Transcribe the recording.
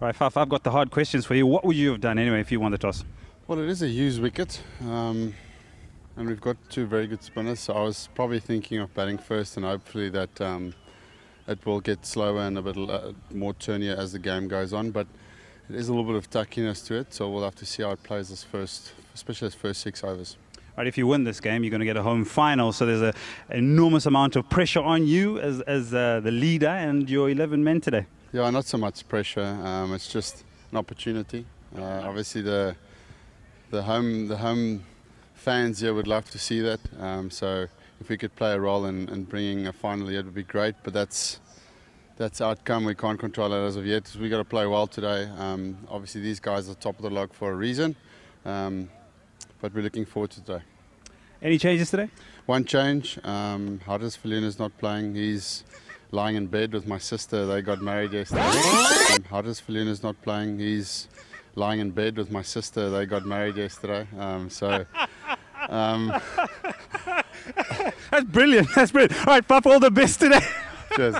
Right, Faf, I've got the hard questions for you. What would you have done anyway if you won the toss? Well, it is a used wicket, and we've got two very good spinners, so I was probably thinking of batting first, and hopefully that it will get slower and a bit more turnier as the game goes on, but it is a little bit of tackiness to it, so we'll have to see how it plays this first, especially those first 6 overs. Right, if you win this game, you're going to get a home final, so there's an enormous amount of pressure on you as the leader and your 11 men today. Yeah, not so much pressure. It's just an opportunity. Obviously, the home fans here would love to see that. So if we could play a role in bringing a final here, it would be great. But that's outcome. We can't control it as of yet. We got to play well today. Obviously, these guys are top of the log for a reason. But we're looking forward to today. Any changes today? One change. Hardus Viljoen is not playing. He's lying in bed with my sister. They got married yesterday. Hardus Viljoen is not playing. He's lying in bed with my sister. They got married yesterday. That's brilliant. That's brilliant. All right, Faf, all the best today. Cheers.